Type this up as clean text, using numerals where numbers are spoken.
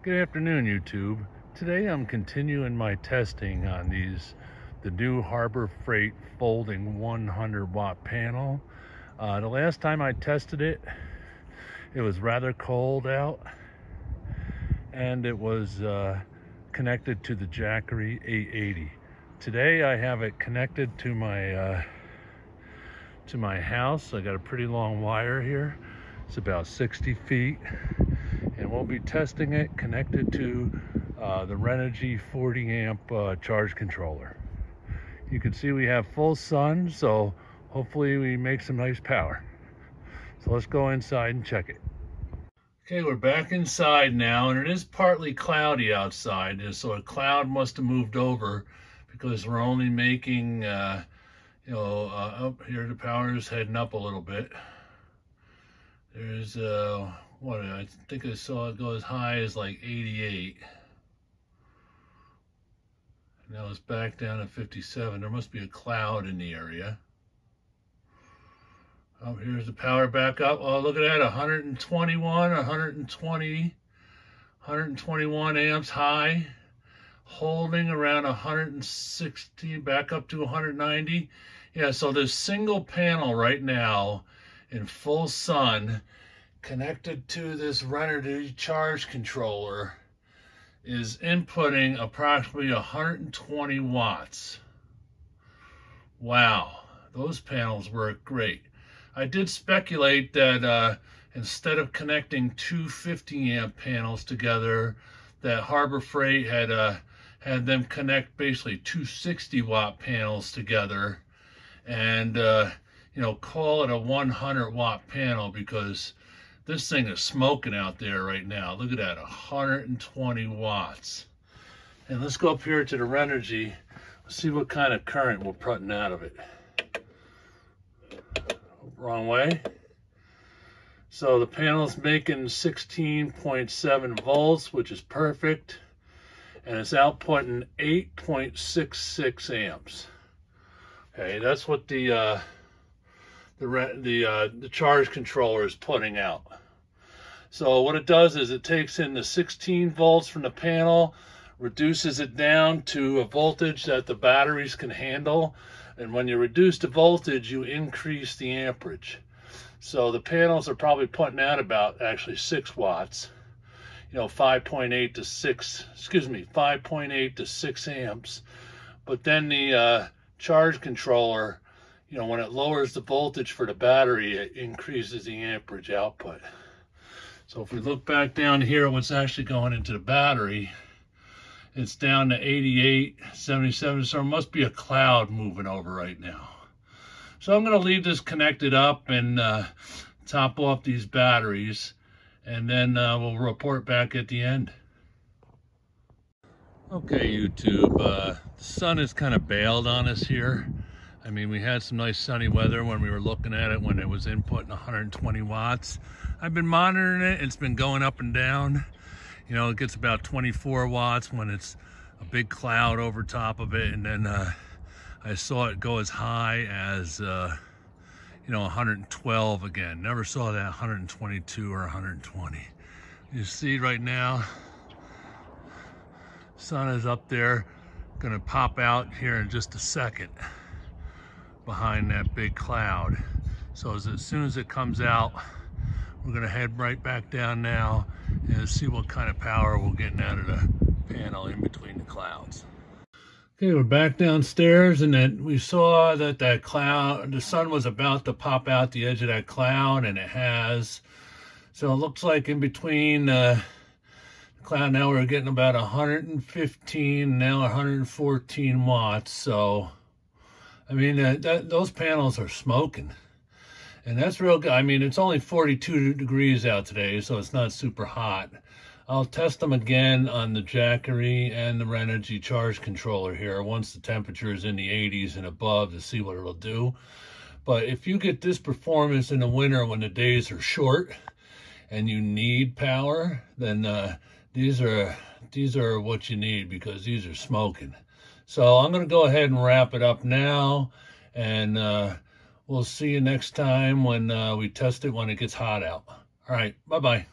Good afternoon, YouTube. Today I'm continuing my testing on the new Harbor Freight folding 100 watt panel. The last time I tested it, it was rather cold out, and it was connected to the Jackery 880. Today I have it connected to my house. I got a pretty long wire here. It's about 60 feet. And we'll be testing it connected to the Renogy 40 amp charge controller. You can see we have full sun, so hopefully we make some nice power. So let's go inside and check it. Okay, we're back inside now, and it is partly cloudy outside, so a cloud must have moved over because we're only making, up here the power's heading up a little bit. There's what I think I saw it go as high as like 88. Now it's back down at 57. There must be a cloud in the area. Oh, here's the power back up. Oh, look at that, 121, 120, 121 amps high, holding around 160, back up to 190. Yeah, so this single panel right now in full sun connected to this Renogy charge controller is inputting approximately 120 watts. Wow, those panels work great. I did speculate that instead of connecting two 50 amp panels together, that Harbor Freight had them connect basically two 60 watt panels together and you know, call it a 100 watt panel, because this thing is smoking out there right now. Look at that, 120 watts. And let's go up here to the Renogy. Let's see what kind of current we're putting out of it. Wrong way. So the panel's making 16.7 volts, which is perfect. And it's outputting 8.66 amps. Okay, that's what the charge controller is putting out. So what it does is it takes in the 16 volts from the panel, reduces it down to a voltage that the batteries can handle, and when you reduce the voltage, you increase the amperage. So the panels are probably putting out about actually 6 watts, you know, 5.8 to 6, excuse me, 5.8 to 6 amps. But then the charge controller, you know, when it lowers the voltage for the battery, it increases the amperage output. So if we look back down here, what's actually going into the battery, it's down to 88, 77, so there must be a cloud moving over right now. So I'm going to leave this connected up and top off these batteries, and then we'll report back at the end. Okay, YouTube, the sun is kind of bailed on us here. I mean, we had some nice sunny weather when we were looking at it when it was inputting 120 watts. I've been monitoring it. It's been going up and down. You know, it gets about 24 watts when it's a big cloud over top of it. And then I saw it go as high as, you know, 112 again. Never saw that 122 or 120. You see right now, sun is up there. Going to pop out here in just a second behind that big cloud. So as soon as it comes out, we're gonna head right back down now and see what kind of power we're getting out of the panel in between the clouds. Okay, we're back downstairs, and then we saw that cloud, the sun was about to pop out the edge of that cloud, and it has. So it looks like in between the cloud now we're getting about 115, now 114 watts, so I mean, those panels are smoking. And that's real good. I mean, it's only 42 degrees out today, so it's not super hot. I'll test them again on the Jackery and the Renogy charge controller here once the temperature is in the 80s and above to see what it'll do. But if you get this performance in the winter when the days are short and you need power, then these are what you need, because these are smoking. So I'm going to go ahead and wrap it up now, and we'll see you next time when we test it when it gets hot out. All right, bye-bye.